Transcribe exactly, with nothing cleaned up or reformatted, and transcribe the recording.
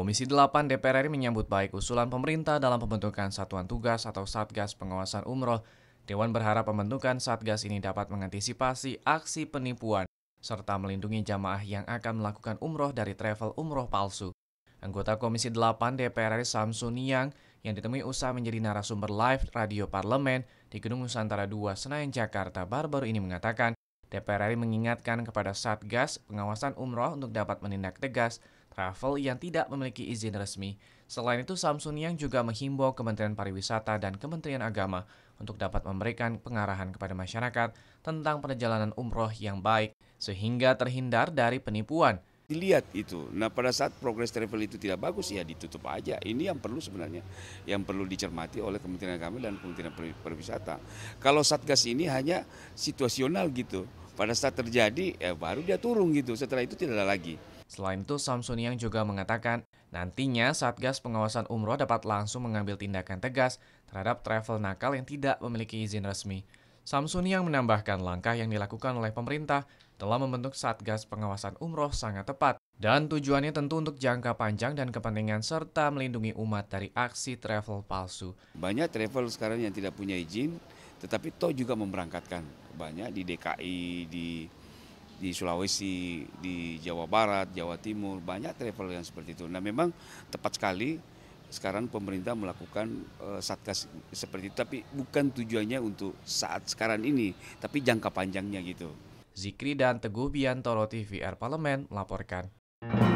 Komisi delapan D P R R I menyambut baik usulan pemerintah dalam pembentukan satuan tugas atau Satgas Pengawasan Umroh. Dewan berharap pembentukan Satgas ini dapat mengantisipasi aksi penipuan serta melindungi jamaah yang akan melakukan umroh dari travel umroh palsu. Anggota Komisi delapan D P R R I Samsu Niang yang ditemui usai menjadi narasumber live radio Parlemen di Gedung Nusantara dua Senayan, Jakarta baru-baru ini mengatakan, D P R R I mengingatkan kepada Satgas Pengawasan Umroh untuk dapat menindak tegas travel yang tidak memiliki izin resmi. Selain itu, Samsu Niang juga menghimbau Kementerian Pariwisata dan Kementerian Agama untuk dapat memberikan pengarahan kepada masyarakat tentang perjalanan umroh yang baik sehingga terhindar dari penipuan. Dilihat itu, nah pada saat progres travel itu tidak bagus, ya ditutup aja. Ini yang perlu sebenarnya, yang perlu dicermati oleh Kementerian Agama dan Kementerian Pariwisata. Kalau Satgas ini hanya situasional gitu, pada saat terjadi ya baru dia turun gitu, setelah itu tidak ada lagi. Selain itu, Samsu Niang juga mengatakan, nantinya Satgas Pengawasan Umroh dapat langsung mengambil tindakan tegas terhadap travel nakal yang tidak memiliki izin resmi. Samsu Niang menambahkan langkah yang dilakukan oleh pemerintah dalam membentuk Satgas Pengawasan Umroh sangat tepat dan tujuannya tentu untuk jangka panjang dan kepentingan serta melindungi umat dari aksi travel palsu. Banyak travel sekarang yang tidak punya izin, tetapi toh juga memberangkatkan. Banyak di D K I, di di Sulawesi, di Jawa Barat, Jawa Timur, banyak travel yang seperti itu. Nah, memang tepat sekali sekarang pemerintah melakukan uh, satgas seperti itu, tapi bukan tujuannya untuk saat sekarang ini, tapi jangka panjangnya gitu. Zikri dan Teguh Biantoro, T V R Parlemen melaporkan.